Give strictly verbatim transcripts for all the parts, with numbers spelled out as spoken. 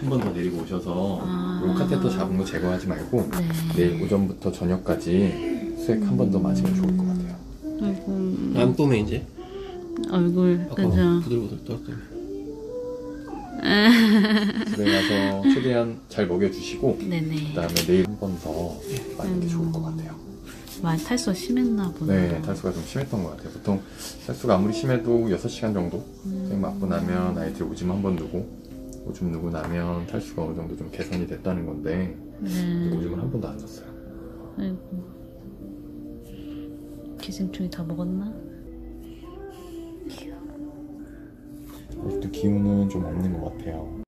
한 번 더 내리고 오셔서 아 롤카테터 잡은 거 제거하지 말고 네. 내일 오전부터 저녁까지 수액 한 번 더 맞으면 좋을 것 같아요. 아이고. 안 뿜해 이제? 얼굴 그죠? 부들부들 떨었더니 집에 가서 최대한 잘 먹여주시고 네네. 그다음에 내일 한 번 더 맞는 게 좋을 것 같아요. 많이 탈수가 심했나 보네요. 네, 탈수가 좀 심했던 것 같아요. 보통 탈수가 아무리 심해도 여섯 시간 정도 음. 맞고 나면 아이들 오줌 한 번 누고 오줌 누고 나면 탈수가 어느 정도 좀 개선이 됐다는 건데 네. 오줌을 한 번도 안 잤어요. 아이고 기생충이 다 먹었나? 아직도 기운은 좀 없는 것 같아요.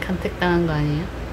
간택당한 거 아니에요?